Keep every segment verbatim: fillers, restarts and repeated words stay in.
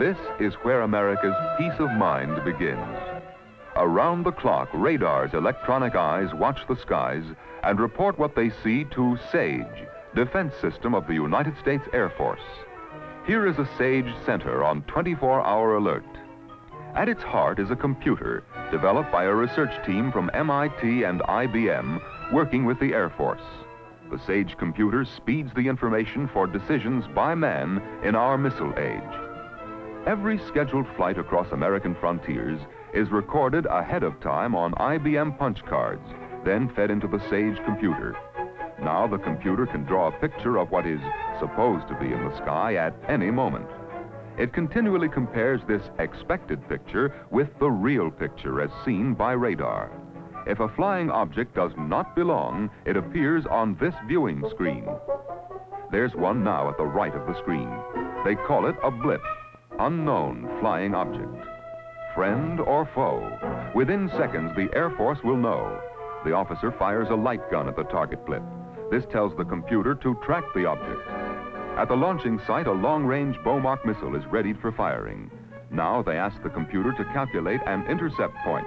This is where America's peace of mind begins. Around the clock, radars' electronic eyes watch the skies and report what they see to SAGE, Defense System of the United States Air Force. Here is a SAGE center on twenty-four hour alert. At its heart is a computer developed by a research team from M I T and I B M working with the Air Force. The SAGE computer speeds the information for decisions by man in our missile age. Every scheduled flight across American frontiers is recorded ahead of time on I B M punch cards, then fed into the SAGE computer. Now the computer can draw a picture of what is supposed to be in the sky at any moment. It continually compares this expected picture with the real picture as seen by radar. If a flying object does not belong, it appears on this viewing screen. There's one now at the right of the screen. They call it a blip, unknown flying object. Friend or foe, within seconds the Air Force will know. The officer fires a light gun at the target blip. This tells the computer to track the object. At the launching site, a long-range Bomarc missile is readied for firing. Now they ask the computer to calculate an intercept point.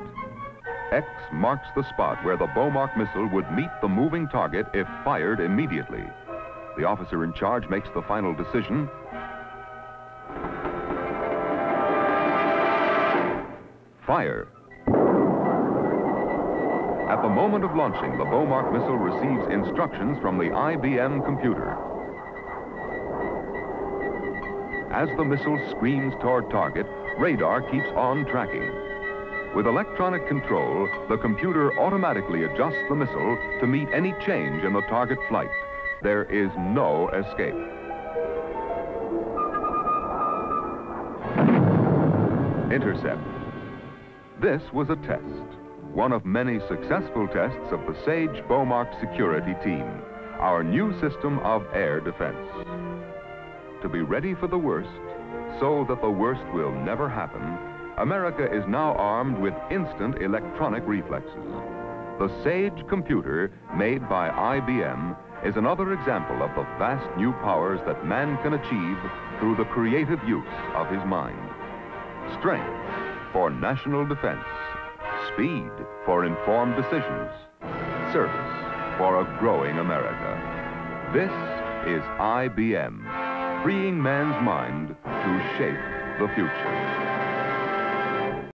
X marks the spot where the Bomarc missile would meet the moving target if fired immediately. The officer in charge makes the final decision. Fire. At the moment of launching, the Bomarc missile receives instructions from the I B M computer. As the missile screams toward target, radar keeps on tracking. With electronic control, the computer automatically adjusts the missile to meet any change in the target flight. There is no escape. Intercept. This was a test, one of many successful tests of the SAGE Bomarc security team, our new system of air defense. To be ready for the worst, so that the worst will never happen, America is now armed with instant electronic reflexes. The SAGE computer, made by I B M, is another example of the vast new powers that man can achieve through the creative use of his mind. Strength for national defense, speed for informed decisions, service for a growing America. This is I B M, freeing man's mind to shape the future.